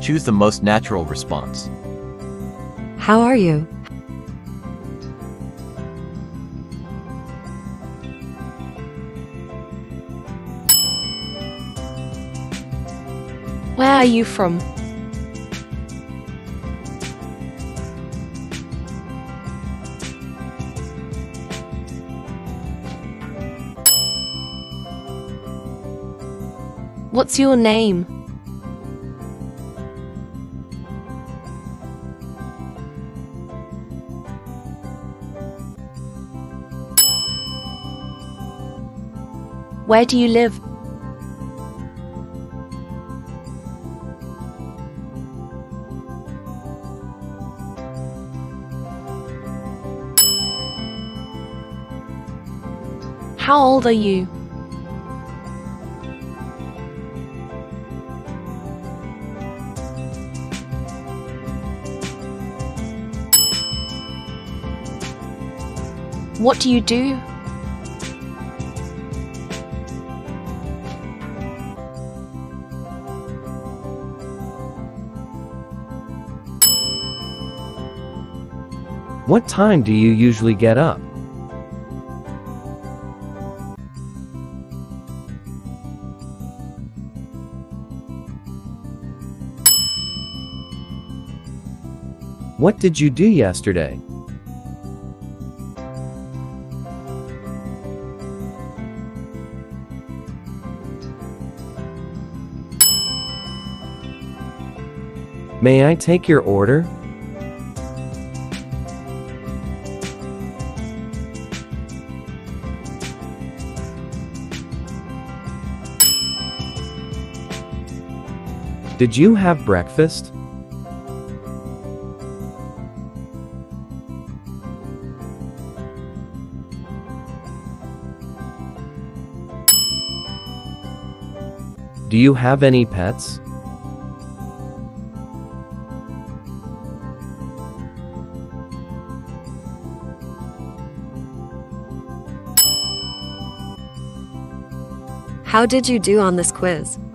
Choose the most natural response. How are you? Where are you from? What's your name? Where do you live? How old are you? What do you do? What time do you usually get up? What did you do yesterday? May I take your order? Did you have breakfast? Do you have any pets? How did you do on this quiz?